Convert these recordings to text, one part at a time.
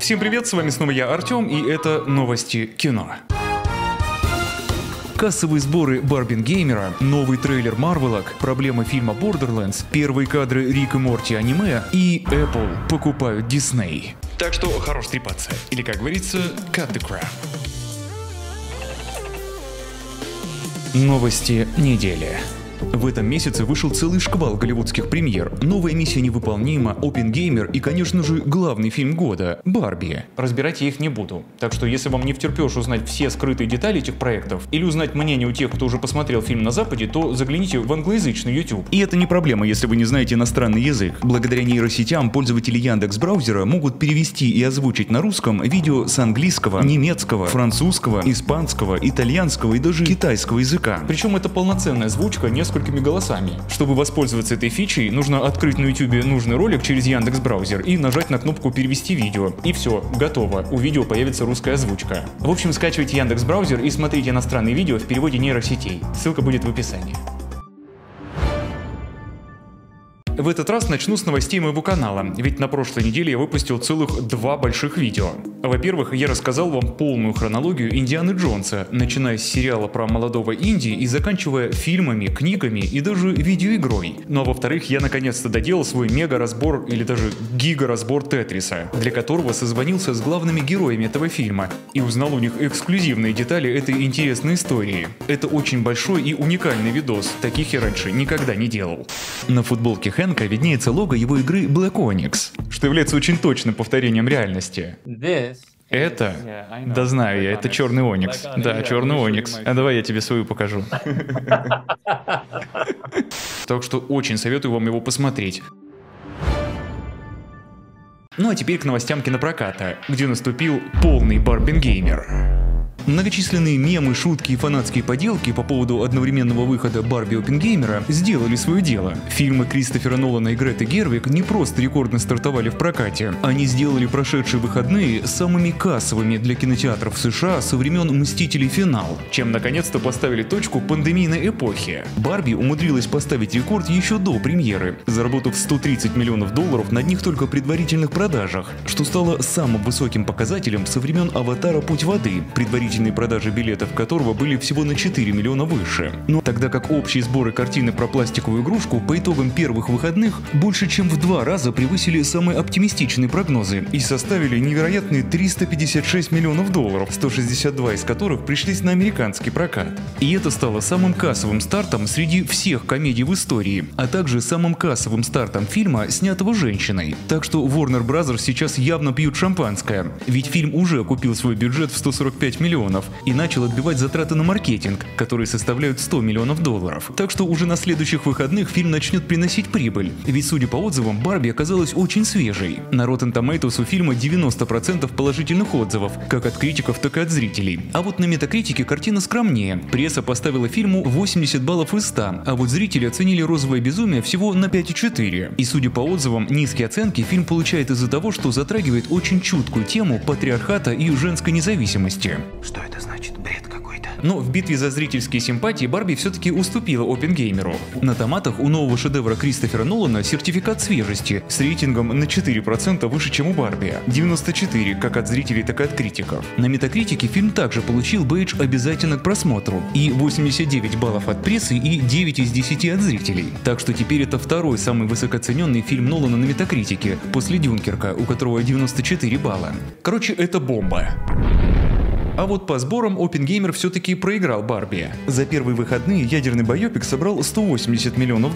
Всем привет, с вами снова я, Артём, и это новости кино. Кассовые сборы Барбенгеймера, новый трейлер Марвелок, проблемы фильма Borderlands, первые кадры Рик и Морти аниме и Apple покупают Дисней. Так что хорош трепаться, или, как говорится, cut the crap. Новости недели. В этом месяце вышел целый шквал голливудских премьер. Новая «Миссия невыполнима», «Оппенгеймер» и, конечно же, главный фильм года — «Барби». Разбирать я их не буду. Так что, если вам не втерпёшь узнать все скрытые детали этих проектов или узнать мнение у тех, кто уже посмотрел фильм на Западе, то загляните в англоязычный YouTube. И это не проблема, если вы не знаете иностранный язык. Благодаря нейросетям пользователи Яндекс Браузера могут перевести и озвучить на русском видео с английского, немецкого, французского, испанского, итальянского и даже китайского языка. Причем это полноценная озвучка, не несколькими голосами. Чтобы воспользоваться этой фичей, нужно открыть на YouTube нужный ролик через Яндекс Браузер и нажать на кнопку «Перевести видео». И все, готово. У видео появится русская озвучка. В общем, скачивайте Яндекс Браузер и смотрите иностранные видео в переводе нейросетей. Ссылка будет в описании. В этот раз начну с новостей моего канала, ведь на прошлой неделе я выпустил целых два больших видео. Во-первых, я рассказал вам полную хронологию Индианы Джонса, начиная с сериала про молодого Инди и заканчивая фильмами, книгами и даже видеоигрой. Ну а во-вторых, я наконец-то доделал свой мега-разбор или даже гига-разбор Тетриса, для которого созвонился с главными героями этого фильма и узнал у них эксклюзивные детали этой интересной истории. Это очень большой и уникальный видос, таких я раньше никогда не делал. На футболке Хэнк виднеется лого его игры Black Onyx, что является очень точным повторением реальности. Это? Да знаю я, это черный Оникс. Да, черный Оникс. А давай я тебе свою покажу. Так что очень советую вам его посмотреть. Ну а теперь к новостям кинопроката, где наступил полный Барбенгеймер. Многочисленные мемы, шутки и фанатские поделки по поводу одновременного выхода Барби и Оппенгеймера сделали свое дело. Фильмы Кристофера Нолана и Греты Гервиг не просто рекордно стартовали в прокате, они сделали прошедшие выходные самыми кассовыми для кинотеатров США со времен «Мстителей Финал», чем наконец-то поставили точку пандемийной эпохи. Барби умудрилась поставить рекорд еще до премьеры, заработав $130 миллионов на одних только предварительных продажах, что стало самым высоким показателем со времен «Аватара Путь воды», предварительно продажи билетов которого были всего на 4 миллиона выше. Но тогда как общие сборы картины про пластиковую игрушку по итогам первых выходных больше чем в 2 раза превысили самые оптимистичные прогнозы и составили невероятные $356 миллионов, 162 из которых пришлись на американский прокат. И это стало самым кассовым стартом среди всех комедий в истории, а также самым кассовым стартом фильма, снятого женщиной. Так что Warner Bros. Сейчас явно пьют шампанское, ведь фильм уже окупил свой бюджет в 145 миллионов. И начал отбивать затраты на маркетинг, которые составляют $100 миллионов. Так что уже на следующих выходных фильм начнет приносить прибыль, ведь, судя по отзывам, Барби оказалась очень свежей. На Rotten Tomatoes у фильма 90% положительных отзывов, как от критиков, так и от зрителей. А вот на Метакритике картина скромнее. Пресса поставила фильму 80 баллов из 100, а вот зрители оценили «Розовое безумие» всего на 5,4. И, судя по отзывам, низкие оценки фильм получает из-за того, что затрагивает очень чуткую тему патриархата и женской независимости. Что это значит? Бред какой-то. Но в битве за зрительские симпатии Барби все-таки уступила Оппенгеймеру. На томатах у нового шедевра Кристофера Нолана сертификат свежести с рейтингом на 4% выше, чем у Барби. 94 как от зрителей, так и от критиков. На Метакритике фильм также получил бейдж «Обязательно к просмотру» и 89 баллов от прессы и 9 из 10 от зрителей. Так что теперь это второй самый высокооцененный фильм Нолана на Метакритике после «Дюнкерка», у которого 94 балла. Короче, это бомба. А вот по сборам Оппенгеймер все-таки проиграл Барби. За первые выходные ядерный байопик собрал $180 миллионов,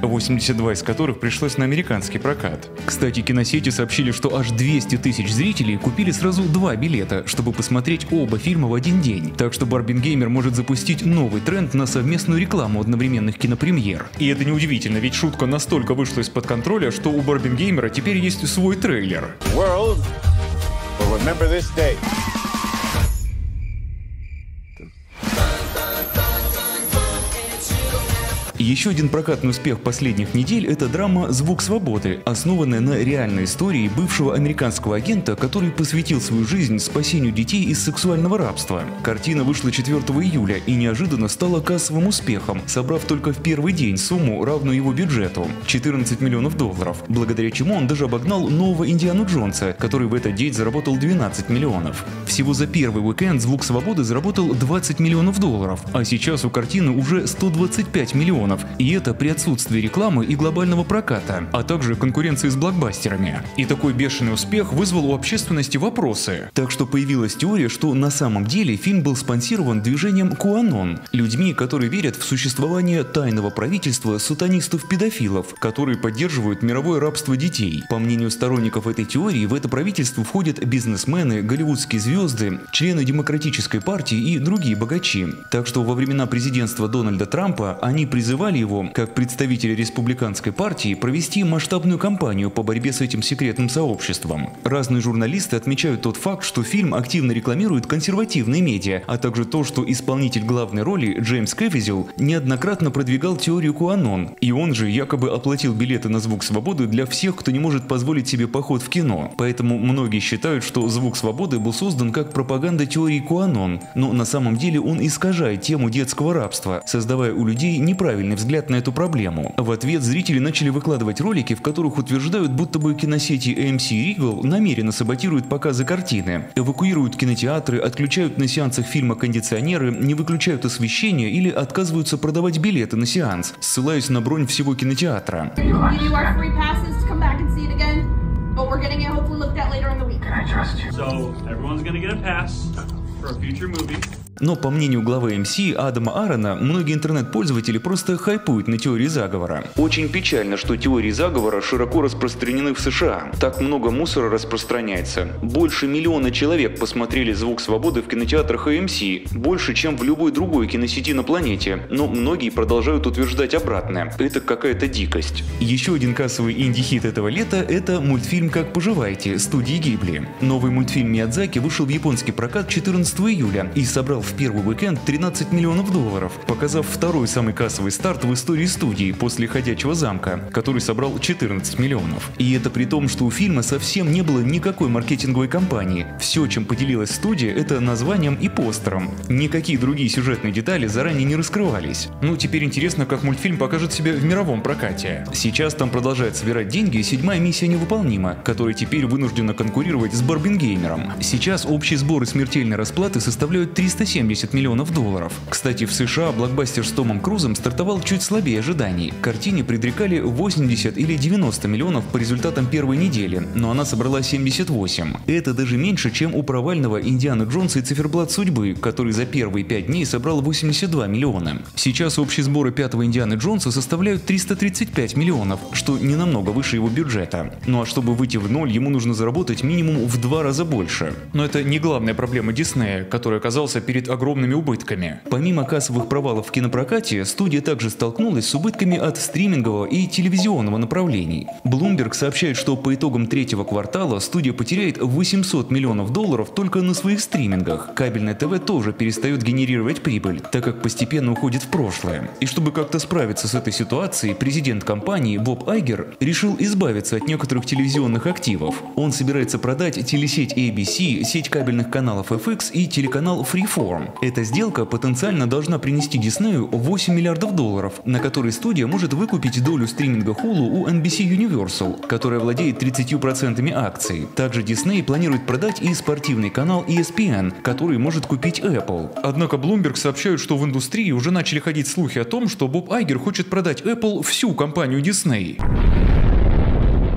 82 из которых пришлось на американский прокат. Кстати, киносети сообщили, что аж 200 тысяч зрителей купили сразу 2 билета, чтобы посмотреть оба фильма в один день. Так что Барбенгеймер может запустить новый тренд на совместную рекламу одновременных кинопремьер. И это неудивительно, ведь шутка настолько вышла из-под контроля, что у Барбенгеймера теперь есть свой трейлер. World will remember this day. Еще один прокатный успех последних недель – это драма «Звук свободы», основанная на реальной истории бывшего американского агента, который посвятил свою жизнь спасению детей из сексуального рабства. Картина вышла 4 июля и неожиданно стала кассовым успехом, собрав только в первый день сумму, равную его бюджету – $14 миллионов, благодаря чему он даже обогнал нового Индиану Джонса, который в этот день заработал $12 миллионов. Всего за первый уикенд «Звук свободы» заработал $20 миллионов, а сейчас у картины уже $125 миллионов, и это при отсутствии рекламы и глобального проката, а также конкуренции с блокбастерами. И такой бешеный успех вызвал у общественности вопросы. Так что появилась теория, что на самом деле фильм был спонсирован движением Куанон, людьми, которые верят в существование тайного правительства сатанистов-педофилов, которые поддерживают мировое рабство детей. По мнению сторонников этой теории, в это правительство входят бизнесмены, голливудские звезды, члены Демократической партии и другие богачи. Так что во времена президентства Дональда Трампа они призывали его, как представители республиканской партии, провести масштабную кампанию по борьбе с этим секретным сообществом. Разные журналисты отмечают тот факт, что фильм активно рекламирует консервативные медиа, а также то, что исполнитель главной роли Джеймс Кэвизел неоднократно продвигал теорию Куанон, и он же якобы оплатил билеты на «Звук свободы» для всех, кто не может позволить себе поход в кино. Поэтому многие считают, что «Звук свободы» был создан как пропаганда теории Куанон, но на самом деле он искажает тему детского рабства, создавая у людей неправильный взгляд на эту проблему. В ответ зрители начали выкладывать ролики, в которых утверждают, будто бы киносети AMC и Regal намеренно саботируют показы картины, эвакуируют кинотеатры, отключают на сеансах фильма кондиционеры, не выключают освещение или отказываются продавать билеты на сеанс, ссылаясь на бронь всего кинотеатра. Но по мнению главы AMC Адама Арона, многие интернет-пользователи просто хайпуют на теории заговора. Очень печально, что теории заговора широко распространены в США. Так много мусора распространяется. Больше миллиона человек посмотрели «Звук свободы» в кинотеатрах AMC, больше, чем в любой другой киносети на планете. Но многие продолжают утверждать обратное. Это какая-то дикость. Еще один кассовый инди-хит этого лета – это мультфильм «Как поживаете» студии Гибли. Новый мультфильм Миядзаки вышел в японский прокат 14 июля и собрал в первый уикенд $13 миллионов, показав второй самый кассовый старт в истории студии после «Ходячего замка», который собрал $14 миллионов. И это при том, что у фильма совсем не было никакой маркетинговой кампании. Все, чем поделилась студия, это названием и постером. Никакие другие сюжетные детали заранее не раскрывались. Ну теперь интересно, как мультфильм покажет себя в мировом прокате. Сейчас там продолжает собирать деньги седьмая «Миссия невыполнима», которая теперь вынуждена конкурировать с «Барбенгеймером». Сейчас общие сборы смертельной расплаты составляют $370 миллионов. Кстати, в США блокбастер с Томом Крузом стартовал чуть слабее ожиданий. Картине предрекали 80 или 90 миллионов по результатам первой недели, но она собрала 78. Это даже меньше, чем у провального «Индианы Джонса и циферблат судьбы», который за первые 5 дней собрал 82 миллиона. Сейчас общие сборы пятого «Индианы Джонса» составляют 335 миллионов, что не намного выше его бюджета. Ну а чтобы выйти в ноль, ему нужно заработать минимум в 2 раза больше. Но это не главная проблема Диснея, который оказался перед огромными убытками. Помимо кассовых провалов в кинопрокате, студия также столкнулась с убытками от стримингового и телевизионного направлений. Bloomberg сообщает, что по итогам третьего квартала студия потеряет $800 миллионов только на своих стримингах. Кабельное ТВ тоже перестает генерировать прибыль, так как постепенно уходит в прошлое. И чтобы как-то справиться с этой ситуацией, президент компании Боб Айгер решил избавиться от некоторых телевизионных активов. Он собирается продать телесеть ABC, сеть кабельных каналов FX и телеканал Freeform. Эта сделка потенциально должна принести Диснею $8 миллиардов, на которые студия может выкупить долю стриминга Hulu у NBC Universal, которая владеет 30% акций. Также Дисней планирует продать и спортивный канал ESPN, который может купить Apple. Однако Bloomberg сообщает, что в индустрии уже начали ходить слухи о том, что Боб Айгер хочет продать Apple всю компанию Дисней.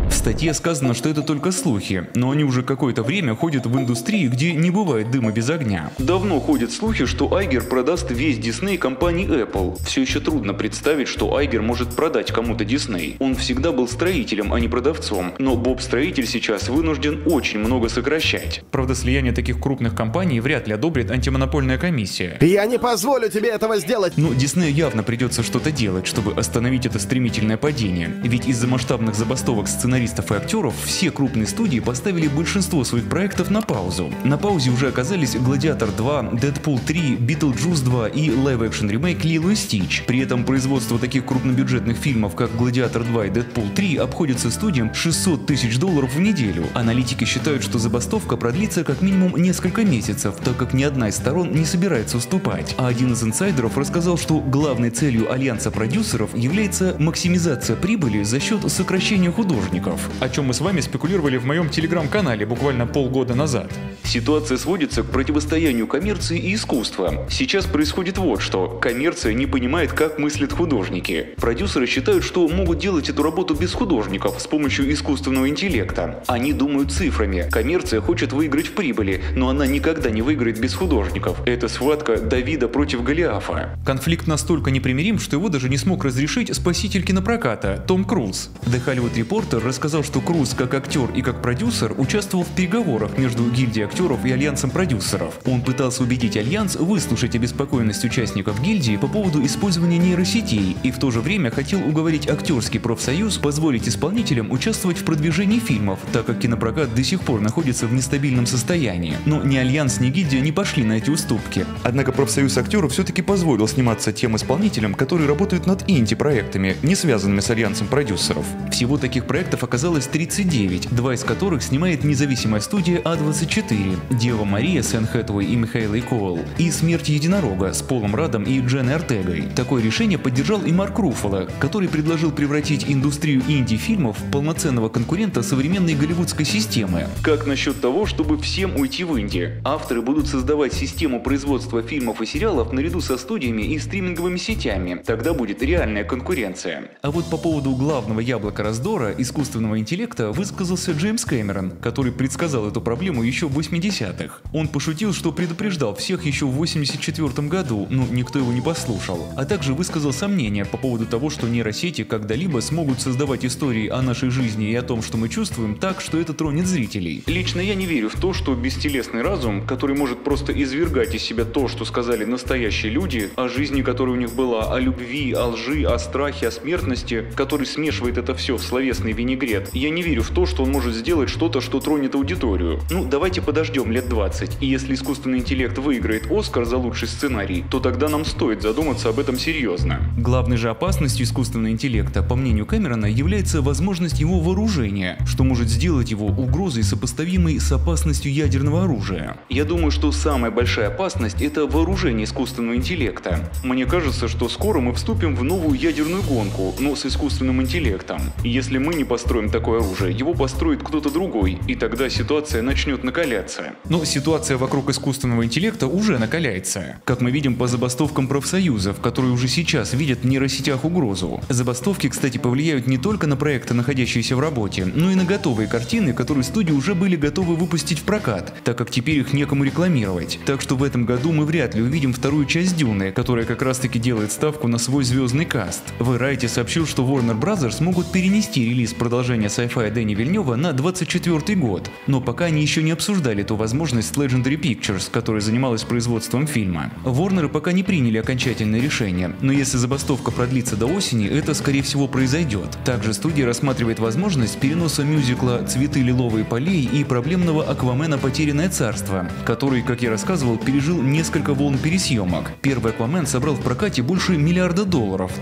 В статье сказано, что это только слухи, но они уже какое-то время ходят в индустрии, где не бывает дыма без огня. Давно ходят слухи, что Айгер продаст весь Дисней компании Apple. Все еще трудно представить, что Айгер может продать кому-то Дисней. Он всегда был строителем, а не продавцом, но Боб-строитель сейчас вынужден очень много сокращать. Правда, слияние таких крупных компаний вряд ли одобрит антимонопольная комиссия. Я не позволю тебе этого сделать! Но Диснею явно придется что-то делать, чтобы остановить это стремительное падение. Ведь из-за масштабных забастовок сценаристов сценаристов и актеров все крупные студии поставили большинство своих проектов на паузу. На паузе уже оказались «Гладиатор 2», «Дэдпул 3», «Битлджус 2» и лайв-экшн ремейк «Лило и Стич». При этом производство таких крупнобюджетных фильмов, как «Гладиатор 2» и «Дэдпул 3», обходится студиям $600 тысяч в неделю. Аналитики считают, что забастовка продлится как минимум несколько месяцев, так как ни одна из сторон не собирается уступать. А один из инсайдеров рассказал, что главной целью альянса продюсеров является максимизация прибыли за счет сокращения художников, о чем мы с вами спекулировали в моем телеграм-канале буквально полгода назад. Ситуация сводится к противостоянию коммерции и искусства. Сейчас происходит вот что: коммерция не понимает, как мыслят художники. Продюсеры считают, что могут делать эту работу без художников, с помощью искусственного интеллекта. Они думают цифрами. Коммерция хочет выиграть в прибыли, но она никогда не выиграет без художников. Это схватка Давида против Голиафа. Конфликт настолько непримирим, что его даже не смог разрешить спаситель кинопроката Том Круз. The Hollywood Reporter рассказал, что Круз как актер и как продюсер участвовал в переговорах между гильдией актеров и альянсом продюсеров. Он пытался убедить альянс выслушать обеспокоенность участников гильдии по поводу использования нейросетей и в то же время хотел уговорить актерский профсоюз позволить исполнителям участвовать в продвижении фильмов, так как кинопрокат до сих пор находится в нестабильном состоянии. Но ни альянс, ни гильдия не пошли на эти уступки. Однако профсоюз актеров все-таки позволил сниматься тем исполнителям, которые работают над инди-проектами, не связанными с альянсом продюсеров. Всего таких проектов оказалось 39, два из которых снимает независимая студия А24, Дева Мария с Энн Хэтэуэй и Михаэлой Коул, и Смерть единорога с Полом Раддом и Дженной Ортегой. Такое решение поддержал и Марк Руффало, который предложил превратить индустрию инди-фильмов в полноценного конкурента современной голливудской системы. Как насчет того, чтобы всем уйти в инди? Авторы будут создавать систему производства фильмов и сериалов наряду со студиями и стриминговыми сетями. Тогда будет реальная конкуренция. А вот по поводу главного яблока раздора, искусственного интеллекта, высказался Джеймс Кэмерон, который предсказал эту проблему еще в 80-х. Он пошутил, что предупреждал всех еще в 84 году, но никто его не послушал. А также высказал сомнения по поводу того, что нейросети когда-либо смогут создавать истории о нашей жизни и о том, что мы чувствуем, так, что это тронет зрителей. Лично я не верю в то, что бестелесный разум, который может просто извергать из себя то, что сказали настоящие люди, о жизни, которая у них была, о любви, о лжи, о страхе, о смертности, который смешивает это все в словесный винегрет, я не верю в то, что он может сделать что-то, что тронет аудиторию. Ну, давайте подождем лет 20, и если искусственный интеллект выиграет Оскар за лучший сценарий, то тогда нам стоит задуматься об этом серьезно. Главной же опасностью искусственного интеллекта, по мнению Кэмерона, является возможность его вооружения, что может сделать его угрозой, сопоставимой с опасностью ядерного оружия. Я думаю, что самая большая опасность – это вооружение искусственного интеллекта. Мне кажется, что скоро мы вступим в новую ядерную гонку, но с искусственным интеллектом. Если мы не построим такое оружие, его построит кто-то другой, и тогда ситуация начнет накаляться. Но ситуация вокруг искусственного интеллекта уже накаляется. Как мы видим по забастовкам профсоюзов, которые уже сейчас видят в нейросетях угрозу. Забастовки, кстати, повлияют не только на проекты, находящиеся в работе, но и на готовые картины, которые студии уже были готовы выпустить в прокат, так как теперь их некому рекламировать. Так что в этом году мы вряд ли увидим вторую часть «Дюны», которая как раз-таки делает ставку на свой звездный каст. Variety сообщил, что Warner Bros. Могут перенести релиз продолжения sci-fi Дэни Вильнёва на 2024 год, но пока они еще не обсуждали эту возможность с Legendary Pictures, которая занималась производством фильма. Warner пока не приняли окончательное решение, но если забастовка продлится до осени, это скорее всего произойдет. Также студия рассматривает возможность переноса мюзикла «Цветы лиловые полей» и проблемного Аквамена «Потерянное царство», который, как я рассказывал, пережил несколько волн пересъемок. Первый Аквамен собрал в прокате больше $1 миллиард,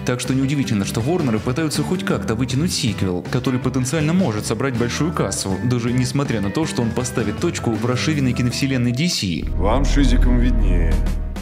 так что неудивительно, что Warner пытаются хоть как-то вытянуть сиквел, который потенциально может собрать большую кассу, даже несмотря на то, что он поставит точку в расширенной киновселенной DC. Вам шизиком виднее.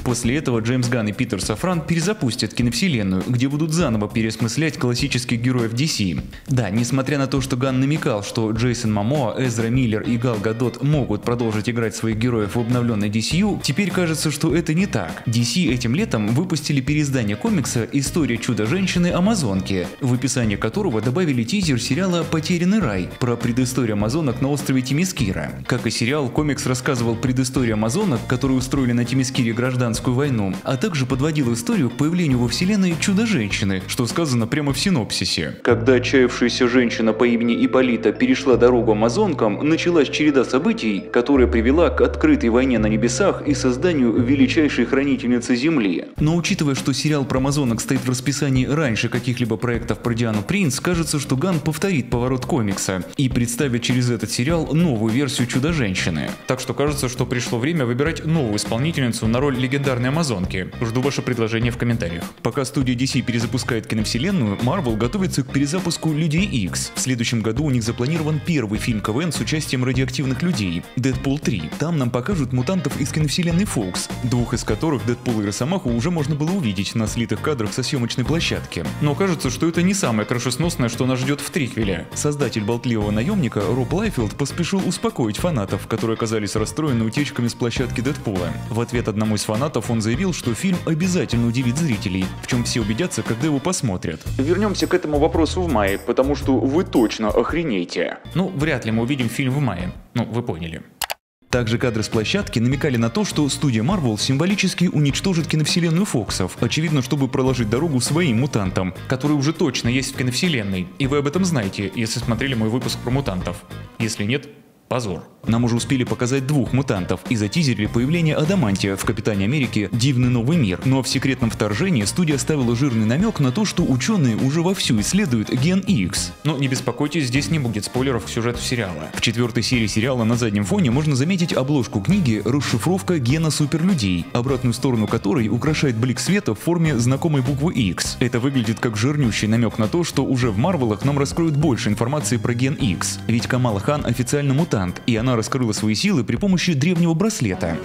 После этого Джеймс Ганн и Питер Сафран перезапустят киновселенную, где будут заново переосмыслять классических героев DC. Да, несмотря на то, что Ганн намекал, что Джейсон Момоа, Эзра Миллер и Гал Гадот могут продолжить играть своих героев в обновленной DCU, теперь кажется, что это не так. DC этим летом выпустили переиздание комикса «История чудо-женщины-амазонки», в описании которого добавили тизер сериала «Потерянный рай» про предысторию амазонок на острове Тимискира. Как и сериал, комикс рассказывал предысторию амазонок, которые устроили на Тимискире гражданскую гражданскую войну, а также подводил историю к появлению во вселенной Чудо-женщины, что сказано прямо в синопсисе. Когда отчаявшаяся женщина по имени Ипполита перешла дорогу амазонкам, началась череда событий, которая привела к открытой войне на небесах и созданию величайшей хранительницы Земли. Но учитывая, что сериал про амазонок стоит в расписании раньше каких-либо проектов про Диану Принц, кажется, что Ганн повторит поворот комикса и представит через этот сериал новую версию Чудо-женщины. Так что кажется, что пришло время выбирать новую исполнительницу на роль легендарной амазонки. Жду ваше предложение в комментариях. Пока студия DC перезапускает киновселенную, Marvel готовится к перезапуску Людей Икс. В следующем году у них запланирован первый фильм КВН с участием радиоактивных людей – Дэдпул 3. Там нам покажут мутантов из киновселенной Fox, двух из которых, Дэдпул и Росомаху, уже можно было увидеть на слитых кадрах со съемочной площадки. Но кажется, что это не самое крышесносное, что нас ждет в триквеле. Создатель болтливого наемника Роб Лайфилд поспешил успокоить фанатов, которые оказались расстроены утечками с площадки Дэдпула. В ответ одному из фанатов он заявил, что фильм обязательно удивит зрителей, в чем все убедятся, когда его посмотрят. Вернемся к этому вопросу в мае, потому что вы точно охренеете. Ну, вряд ли мы увидим фильм в мае. Ну, вы поняли. Также кадры с площадки намекали на то, что студия Marvel символически уничтожит киновселенную Фоксов, очевидно, чтобы проложить дорогу своим мутантам, которые уже точно есть в киновселенной, и вы об этом знаете, если смотрели мой выпуск про мутантов. Если нет, позор. Нам уже успели показать двух мутантов и затизерили появление Адамантия в «Капитане Америке. Дивный новый мир». Но в «Секретном вторжении» студия оставила жирный намек на то, что ученые уже вовсю исследуют ген X. Но не беспокойтесь, здесь не будет спойлеров к сюжету сериала. В 4-й серии сериала на заднем фоне можно заметить обложку книги «Расшифровка гена суперлюдей», обратную сторону которой украшает блик света в форме знакомой буквы X. Это выглядит как жирнющий намек на то, что уже в Марвелах нам раскроют больше информации про ген X. Ведь Камала Хан официально мутант, и она раскрыла свои силы при помощи древнего браслета.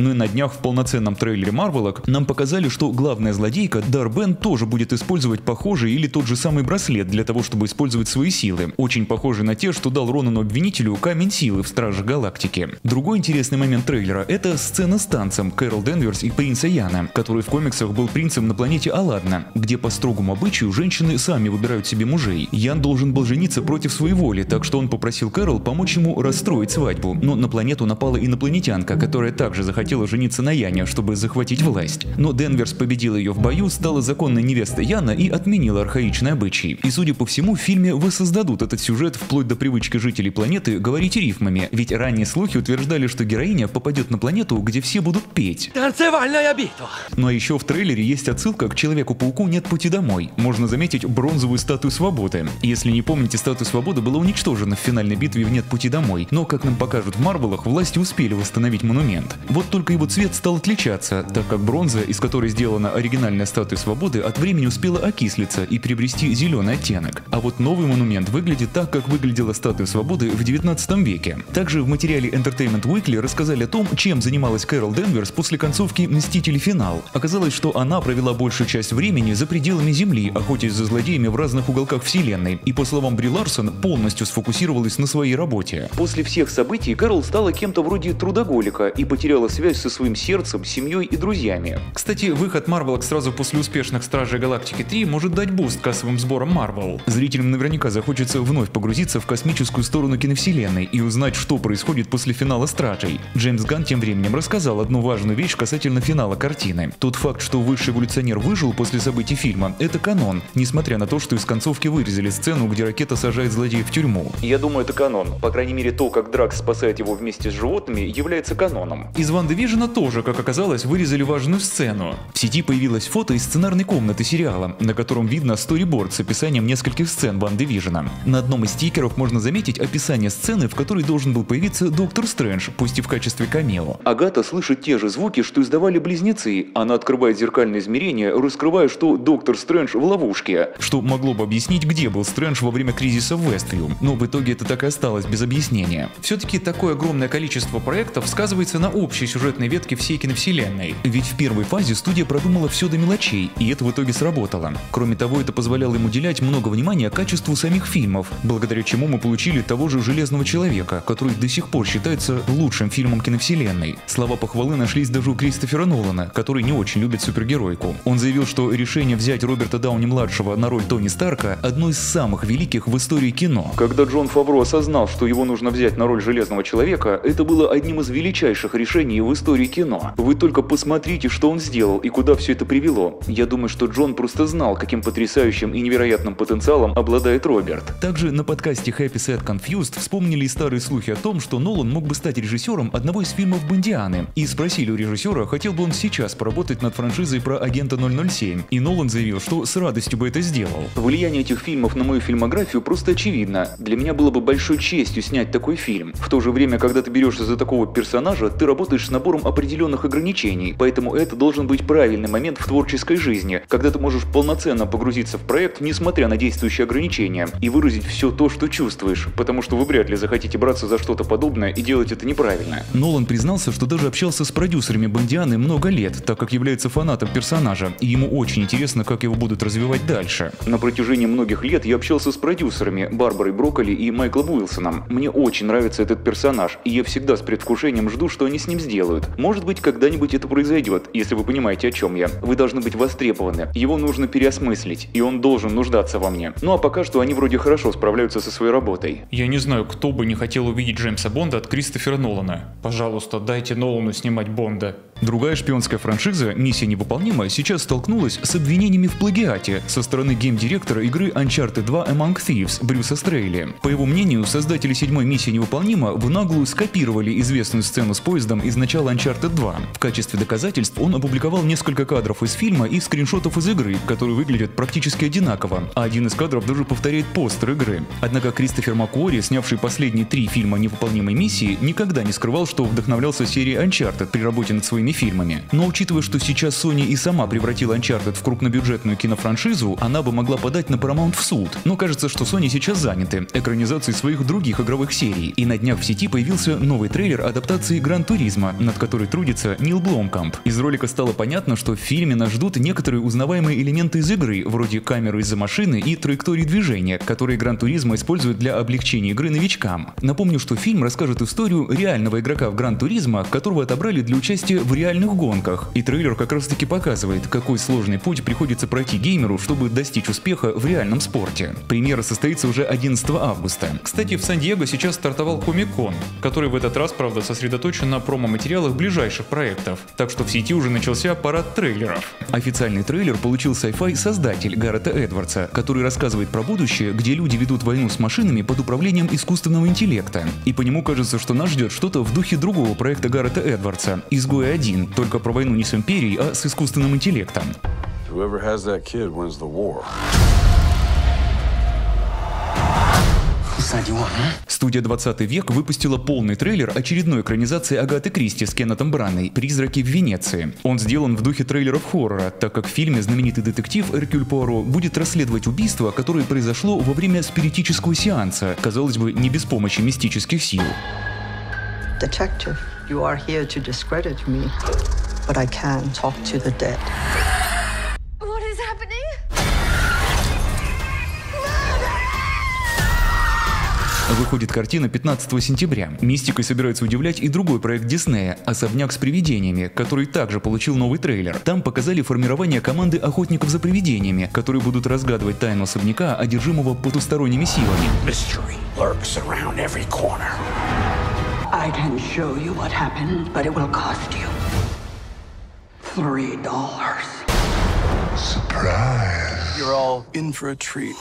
Ну и на днях в полноценном трейлере Марвелок нам показали, что главная злодейка Дар Бен тоже будет использовать похожий или тот же самый браслет для того, чтобы использовать свои силы, очень похожий на те, что дал Ронану Обвинителю камень силы в Стражах Галактики. Другой интересный момент трейлера – это сцена с танцем Кэрол Денверс и принца Яна, который в комиксах был принцем на планете Аладна, где по строгому обычаю женщины сами выбирают себе мужей. Ян должен был жениться против своей воли, так что он попросил Кэрол помочь ему расстроить свадьбу, но на планету напала инопланетянка, которая также захотела жениться на Яне, чтобы захватить власть. Но Денверс победила ее в бою, стала законной невестой Яна и отменила архаичный обычай. И судя по всему, в фильме воссоздадут этот сюжет вплоть до привычки жителей планеты говорить рифмами, ведь ранние слухи утверждали, что героиня попадет на планету, где все будут петь. Танцевальная битва! Ну а еще в трейлере есть отсылка к Человеку-пауку «Нет пути домой». Можно заметить бронзовую статую свободы. Если не помните, статуя свободы была уничтожена в финальной битве в «Нет пути домой», но, как нам покажут в Марвелах, власти успели восстановить монумент. Вот только его цвет стал отличаться, так как бронза, из которой сделана оригинальная статуя свободы, от времени успела окислиться и приобрести зеленый оттенок. А вот новый монумент выглядит так, как выглядела статуя свободы в 19 веке. Также в материале Entertainment Weekly рассказали о том, чем занималась Кэрол Денверс после концовки «Мстители Финал». Оказалось, что она провела большую часть времени за пределами Земли, охотясь за злодеями в разных уголках вселенной, и, по словам Бри Ларсон, полностью сфокусировалась на своей работе. После всех событий Кэрол стала кем-то вроде трудоголика и потеряла связь со своим сердцем, семьей и друзьями. Кстати, выход Марвелок сразу после успешных «Стражей Галактики 3» может дать буст кассовым сборам Марвел. Зрителям наверняка захочется вновь погрузиться в космическую сторону киновселенной и узнать, что происходит после финала «Стражей». Джеймс Ганн тем временем рассказал одну важную вещь касательно финала картины. Тот факт, что высший эволюционер выжил после событий фильма, это канон, несмотря на то, что из концовки вырезали сцену, где ракета сажает злодея в тюрьму. Я думаю, это канон. По крайней мере, то, как Дракс спасает его вместе с животными, является каноном. Из «Ван Вижена» тоже, как оказалось, вырезали важную сцену. В сети появилось фото из сценарной комнаты сериала, на котором видно сториборд с описанием нескольких сцен «Ван Вижена». На одном из стикеров можно заметить описание сцены, в которой должен был появиться Доктор Стрэндж, пусть и в качестве камео. Агата слышит те же звуки, что издавали близнецы. Она открывает зеркальное измерение, раскрывая, что Доктор Стрэндж в ловушке. Что могло бы объяснить, где был Стрэндж во время кризиса в Вествью. Но в итоге это так и осталось без объяснения. Все-таки такое огромное количество проектов сказывается на общей сюжетной ветки всей киновселенной. Ведь в первой фазе студия продумала все до мелочей, и это в итоге сработало. Кроме того, это позволяло им уделять много внимания качеству самих фильмов, благодаря чему мы получили того же «Железного человека», который до сих пор считается лучшим фильмом киновселенной. Слова похвалы нашлись даже у Кристофера Нолана, который не очень любит супергеройку. Он заявил, что решение взять Роберта Дауни-младшего на роль Тони Старка – одно из самых великих в истории кино. Когда Джон Фавро осознал, что его нужно взять на роль Железного человека, это было одним из величайших решений его в истории кино. Вы только посмотрите, что он сделал и куда все это привело. Я думаю, что Джон просто знал, каким потрясающим и невероятным потенциалом обладает Роберт. Также на подкасте Happy Sad Confused вспомнили старые слухи о том, что Нолан мог бы стать режиссером одного из фильмов Бондианы. И спросили у режиссера, хотел бы он сейчас поработать над франшизой про агента 007. И Нолан заявил, что с радостью бы это сделал. Влияние этих фильмов на мою фильмографию просто очевидно. Для меня было бы большой честью снять такой фильм. В то же время, когда ты берешься за такого персонажа, ты работаешь с набором определенных ограничений, поэтому это должен быть правильный момент в творческой жизни, когда ты можешь полноценно погрузиться в проект, несмотря на действующие ограничения, и выразить все то, что чувствуешь, потому что вы вряд ли захотите браться за что-то подобное и делать это неправильно. Нолан признался, что даже общался с продюсерами Бондианы много лет, так как является фанатом персонажа, и ему очень интересно, как его будут развивать дальше. На протяжении многих лет я общался с продюсерами Барбарой Брокколи и Майклом Уилсоном. Мне очень нравится этот персонаж, и я всегда с предвкушением жду, что они с ним сделают. Может быть, когда-нибудь это произойдет, если вы понимаете, о чем я. Вы должны быть востребованы, его нужно переосмыслить, и он должен нуждаться во мне. Ну а пока что они вроде хорошо справляются со своей работой. Я не знаю, кто бы не хотел увидеть Джеймса Бонда от Кристофера Нолана. Пожалуйста, дайте Нолану снимать Бонда. Другая шпионская франшиза «Миссия невыполнима» сейчас столкнулась с обвинениями в плагиате со стороны гейм-директора игры Uncharted 2 Among Thieves Брюса Стрейли. По его мнению, создатели седьмой «Миссии невыполнима» в наглую скопировали известную сцену с поездом из начала Uncharted 2. В качестве доказательств он опубликовал несколько кадров из фильма и скриншотов из игры, которые выглядят практически одинаково, а один из кадров даже повторяет постер игры. Однако Кристофер МакКуорри, снявший последние 3 фильма «Невыполнимой миссии», никогда не скрывал, что вдохновлялся серией Uncharted при работе над своими фильмами. Но учитывая, что сейчас Sony и сама превратила Uncharted в крупнобюджетную кинофраншизу, она бы могла подать на Paramount в суд. Но кажется, что Sony сейчас заняты экранизацией своих других игровых серий. И на днях в сети появился новый трейлер адаптации Гран-туризма, над которой трудится Нил Бломкамп. Из ролика стало понятно, что в фильме нас ждут некоторые узнаваемые элементы из игры, вроде камеры из-за машины и траектории движения, которые Гран-туризма использует для облегчения игры новичкам. Напомню, что фильм расскажет историю реального игрока в Гран-туризма, которого отобрали для участия в реальных гонках. И трейлер как раз таки показывает, какой сложный путь приходится пройти геймеру, чтобы достичь успеха в реальном спорте. Премьера состоится уже 11 августа. Кстати, в Сан-Диего сейчас стартовал Комик-кон, который в этот раз, правда, сосредоточен на промо-материалах ближайших проектов, так что в сети уже начался парад трейлеров. Официальный трейлер получил sci-fi создатель Гаррета Эдвардса, который рассказывает про будущее, где люди ведут войну с машинами под управлением искусственного интеллекта. И по нему кажется, что нас ждет что-то в духе другого проекта Гаррета Эдвардса — «Изгоя 1», только про войну не с империей, а с искусственным интеллектом. Студия 20 век выпустила полный трейлер очередной экранизации Агаты Кристи с Кеннетом Браной «Призраки в Венеции». Он сделан в духе трейлеров хоррора, так как в фильме знаменитый детектив Эркюль Пуаро будет расследовать убийство, которое произошло во время спиритического сеанса, казалось бы, не без помощи мистических сил. Detective, you are here to discredit me, but I can talk to the dead. What is happening? Выходит картина 15 сентября. Мистикой собирается удивлять и другой проект Диснея — «Особняк с привидениями», который также получил новый трейлер. Там показали формирование команды охотников за привидениями, которые будут разгадывать тайну особняка, одержимого потусторонними силами. I can show you what happened, but it will cost you $3. Surprise! You're all in for a treat.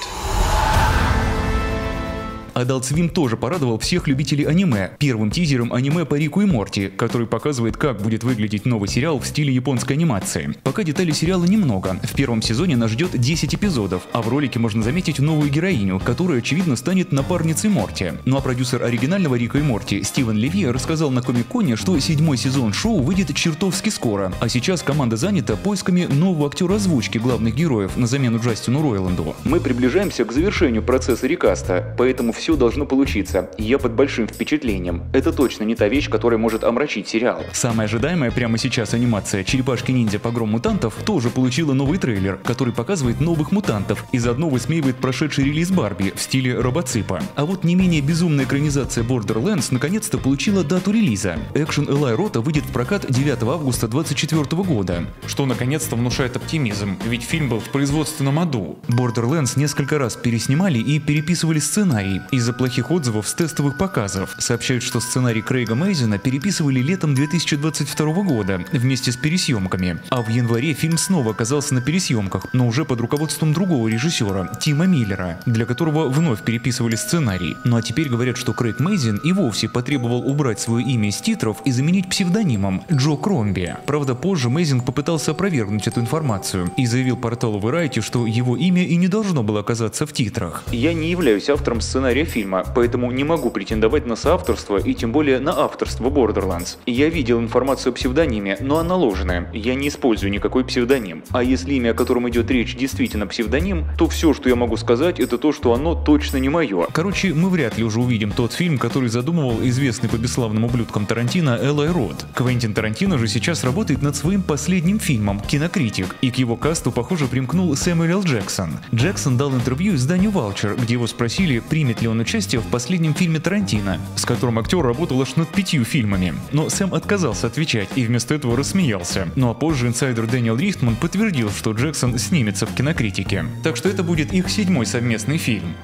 Adult Swim тоже порадовал всех любителей аниме первым тизером аниме по Рику и Морти, который показывает, как будет выглядеть новый сериал в стиле японской анимации. Пока деталей сериала немного. В первом сезоне нас ждет 10 эпизодов, а в ролике можно заметить новую героиню, которая, очевидно, станет напарницей Морти. Ну а продюсер оригинального Рика и Морти Стивен Леви рассказал на Комик-коне, что 7-й сезон шоу выйдет чертовски скоро, а сейчас команда занята поисками нового актера озвучки главных героев на замену Джастину Ройланду. Мы приближаемся к завершению процесса рекаста, поэтому все должно получиться. Я под большим впечатлением. Это точно не та вещь, которая может омрачить сериал. Самая ожидаемая прямо сейчас анимация «Черепашки-ниндзя. Погром мутантов» тоже получила новый трейлер, который показывает новых мутантов и заодно высмеивает прошедший релиз Барби в стиле робоципа. А вот не менее безумная экранизация Borderlands наконец-то получила дату релиза. Экшен Элай Рота выйдет в прокат 9 августа 2024 года. Что наконец-то внушает оптимизм, ведь фильм был в производственном аду. Borderlands несколько раз переснимали и переписывали сценарий. И Из-за плохих отзывов с тестовых показов сообщают, что сценарий Крейга Мейзена переписывали летом 2022 года вместе с пересъемками, а в январе фильм снова оказался на пересъемках, но уже под руководством другого режиссера, Тима Миллера, для которого вновь переписывали сценарий. Ну а теперь говорят, что Крейг Мейзен и вовсе потребовал убрать свое имя из титров и заменить псевдонимом Джо Кромби. Правда, позже Мейзен попытался опровергнуть эту информацию и заявил порталу Variety, что его имя и не должно было оказаться в титрах. «Я не являюсь автором сценария фильма, поэтому не могу претендовать на соавторство и тем более на авторство Borderlands. Я видел информацию о псевдониме, но она ложная. Я не использую никакой псевдоним. А если имя, о котором идет речь, действительно псевдоним, то все, что я могу сказать, это то, что оно точно не мое». Короче, мы вряд ли уже увидим тот фильм, который задумывал известный по бесславным ублюдкам Тарантино Элай Рот. Квентин Тарантино же сейчас работает над своим последним фильмом «Кинокритик», и к его касту, похоже, примкнул Сэмюэл Джексон. Джексон дал интервью изданию Vulture, где его спросили, примет ли он участие в последнем фильме Тарантино, с которым актер работал аж над 5 фильмами. Но Сэм отказался отвечать и вместо этого рассмеялся. Ну а позже инсайдер Дэниел Рихтман подтвердил, что Джексон снимется в «Кинокритике». Так что это будет их 7-й совместный фильм.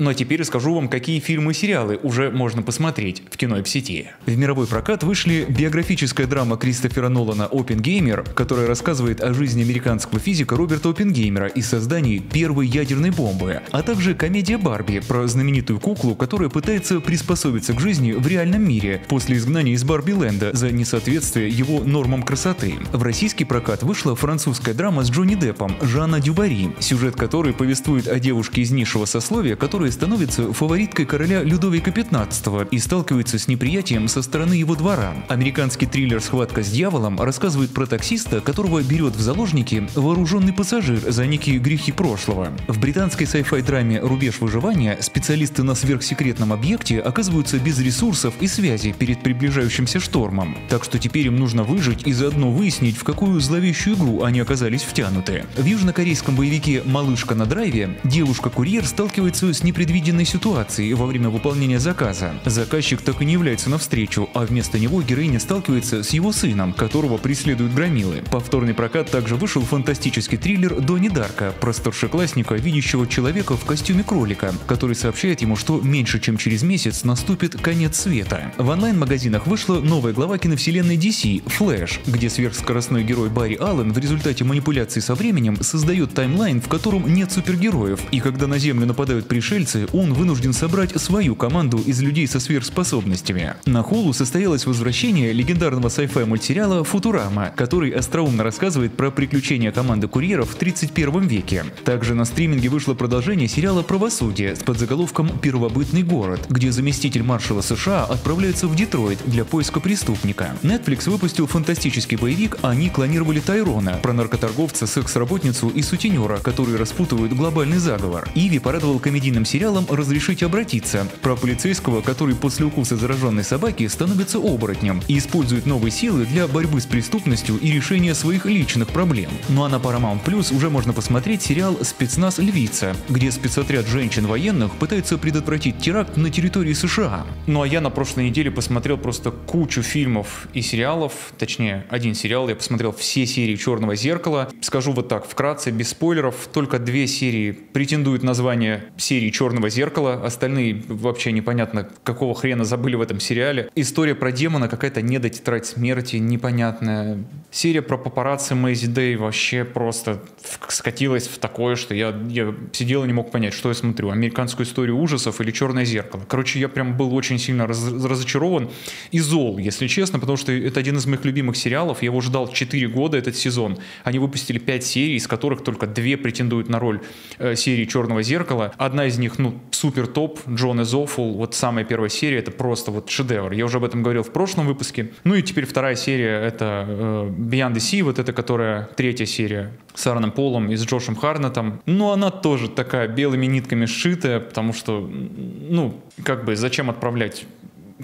Ну а теперь расскажу вам, какие фильмы и сериалы уже можно посмотреть в кино и в сети. В мировой прокат вышли биографическая драма Кристофера Нолана «Оппенгеймер», которая рассказывает о жизни американского физика Роберта Оппенгеймера и создании первой ядерной бомбы, а также комедия «Барби» про знаменитую куклу, которая пытается приспособиться к жизни в реальном мире после изгнания из Барби-ленда за несоответствие его нормам красоты. В российский прокат вышла французская драма с Джонни Деппом «Жанна Дюбари», сюжет которой повествует о девушке из низшего сословия, которая становится фавориткой короля Людовика XV и сталкивается с неприятием со стороны его двора. Американский триллер «Схватка с дьяволом» рассказывает про таксиста, которого берет в заложники вооруженный пассажир за некие грехи прошлого. В британской sci-fi драме «Рубеж выживания» специалисты на сверхсекретном объекте оказываются без ресурсов и связи перед приближающимся штормом, так что теперь им нужно выжить и заодно выяснить, в какую зловещую игру они оказались втянуты. В южнокорейском боевике «Малышка на драйве» девушка-курьер сталкивается с непредвиденной ситуации во время выполнения заказа. Заказчик так и не является навстречу, а вместо него героиня сталкивается с его сыном, которого преследуют громилы. Повторный прокат также вышел фантастический триллер «Донни Дарка» про старшеклассника, видящего человека в костюме кролика, который сообщает ему, что меньше чем через месяц наступит конец света. В онлайн-магазинах вышла новая глава киновселенной DC «Флэш», где сверхскоростной герой Барри Аллен в результате манипуляций со временем создает таймлайн, в котором нет супергероев, и когда на Землю нападают пришельцы, он вынужден собрать свою команду из людей со сверхспособностями. На Hulu состоялось возвращение легендарного sci-fi мультсериала «Футурама», который остроумно рассказывает про приключения команды курьеров в 31 веке. Также на стриминге вышло продолжение сериала «Правосудие» с подзаголовком «Первобытный город», где заместитель маршала США отправляется в Детройт для поиска преступника. Netflix выпустил фантастический боевик «Они клонировали Тайрона» про наркоторговца, секс-работницу и сутенера, которые распутывают глобальный заговор. Иви порадовал комедийным сериалом «Разрешите обратиться» про полицейского, который после укуса зараженной собаки становится оборотнем и использует новые силы для борьбы с преступностью и решения своих личных проблем. Ну а на Paramount Plus уже можно посмотреть сериал «Спецназ Львица», где спецотряд женщин-военных пытается предотвратить теракт на территории США. Ну а я на прошлой неделе посмотрел просто кучу фильмов и сериалов, точнее один сериал, я посмотрел все серии «Черного зеркала». Скажу вот так, вкратце, без спойлеров, только 2 серии претендуют на звание серии «Черного зеркала», остальные вообще непонятно, какого хрена забыли в этом сериале. История про демона, какая-то недотетрадь смерти, непонятная. Серия про папарацци Мэйзи Дэй вообще просто скатилась в такое, что я сидел и не мог понять, что я смотрю, американскую историю ужасов или «Черное зеркало». Короче, я прям был очень сильно разочарован и зол, если честно, потому что это один из моих любимых сериалов, я его ждал 4 года этот сезон. Они выпустили 5 серий, из которых только 2 претендуют на роль серии «Черного зеркала». Одна из них, ну, супер топ, Джон из Офул, вот самая первая серия, это просто вот шедевр. Я уже об этом говорил в прошлом выпуске. Ну и теперь 2-я серия, это Beyond the Sea, вот это, которая 3-я серия с Аароном Полом и с Джошем Харнеттом. Но она тоже такая белыми нитками сшитая, потому что, ну, как бы, зачем отправлять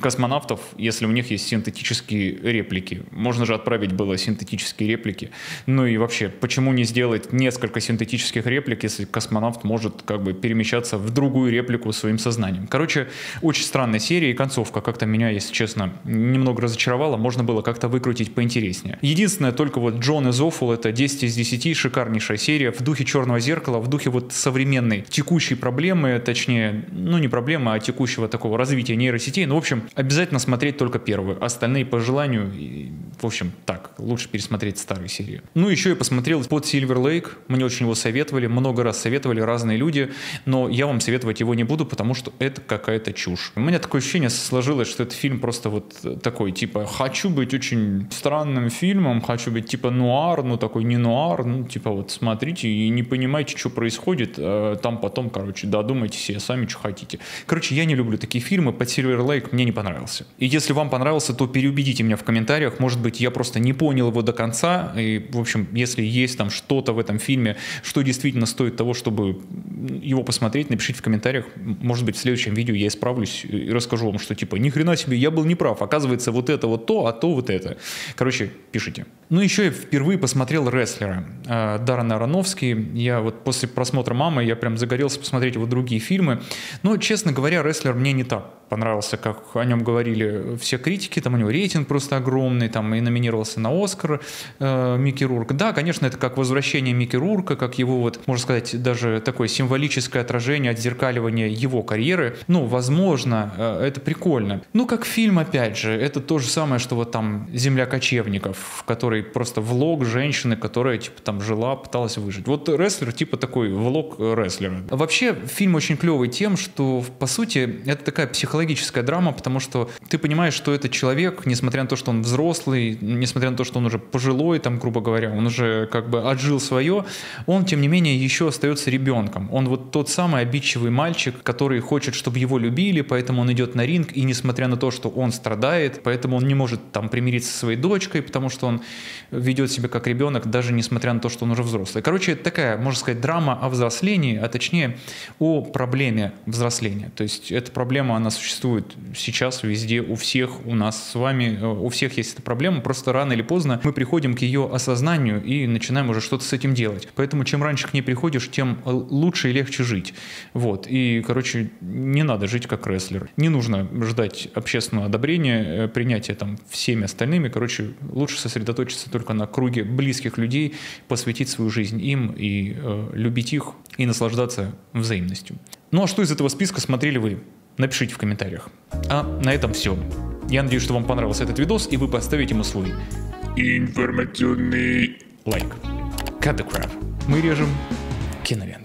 космонавтов, если у них есть синтетические реплики. Можно же отправить было синтетические реплики. Ну и вообще, почему не сделать несколько синтетических реплик, если космонавт может как бы перемещаться в другую реплику своим сознанием? Короче, очень странная серия, и концовка как-то меня, если честно, немного разочаровала. Можно было как-то выкрутить поинтереснее. Единственное, только вот Джон из Оффл — это 10 из 10, шикарнейшая серия. В духе «Черного зеркала», в духе вот современной текущей проблемы, точнее, ну не проблемы, а текущего такого развития нейросетей. Ну, в общем, обязательно смотреть только первую. Остальные по желанию, и, в общем, так, лучше пересмотреть старые серии. Ну, еще я посмотрел «Под Сильвер Лейк». Мне очень его советовали, много раз советовали разные люди, но я вам советовать его не буду, потому что это какая-то чушь. У меня такое ощущение сложилось, что этот фильм просто вот такой, типа, хочу быть очень странным фильмом, хочу быть типа нуар, но такой не нуар, ну, типа, вот смотрите и не понимаете, что происходит, там потом, короче, додумайте себе сами, что хотите. Короче, я не люблю такие фильмы, «Под Сильвер Лейк» мне не понравился. И если вам понравился, то переубедите меня в комментариях, может быть, я просто не понял его до конца, и, в общем, если есть там что-то в этом фильме, что действительно стоит того, чтобы его посмотреть, напишите в комментариях, может быть, в следующем видео я исправлюсь и расскажу вам, что типа, ни хрена себе, я был неправ, оказывается, вот это вот то, а то вот это. Короче, пишите. Ну, еще я впервые посмотрел «Рестлера» Даррена Аронофски. Я вот после просмотра «Мамы» я прям загорелся посмотреть его другие фильмы, но, честно говоря, «Рестлер» мне не так понравился, как о нем говорили все критики, там у него рейтинг просто огромный, там и номинировался на «Оскар» Микки Рурк. Да, конечно, это как возвращение Микки Рурка, как его вот, можно сказать, даже такое символическое отражение, отзеркаливание его карьеры. Ну, возможно, это прикольно. Ну, как фильм, опять же, это то же самое, что вот там «Земля кочевников», в которой просто влог женщины, которая типа там жила, пыталась выжить. Вот «Рестлер» типа такой влог рестлера. Вообще, фильм очень клевый тем, что, по сути, это такая психологическая драма, потому что ты понимаешь, что этот человек, несмотря на то, что он взрослый, несмотря на то, что он уже пожилой, там, грубо говоря, он уже как бы отжил свое, он, тем не менее, еще остается ребенком. Он вот тот самый обидчивый мальчик, который хочет, чтобы его любили, поэтому он идет на ринг, и несмотря на то, что он страдает, поэтому он не может там примириться со своей дочкой, потому что он ведет себя как ребенок, даже несмотря на то, что он уже взрослый. Короче, это такая, можно сказать, драма о взрослении, а точнее о проблеме взросления. То есть эта проблема, она существует сейчас везде, у всех, у нас с вами, у всех есть эта проблема, просто рано или поздно мы приходим к ее осознанию и начинаем уже что-то с этим делать. Поэтому чем раньше к ней приходишь, тем лучше и легче жить. Вот, и, короче, не надо жить как рестлер. Не нужно ждать общественного одобрения, принятия там всеми остальными, короче, лучше сосредоточиться только на круге близких людей, посвятить свою жизнь им и любить их, и наслаждаться взаимностью. Ну а что из этого списка смотрели вы? Напишите в комментариях. А на этом все. Я надеюсь, что вам понравился этот видос, и вы поставите ему свой информационный лайк. Cut the crap. Мы режем кинолент.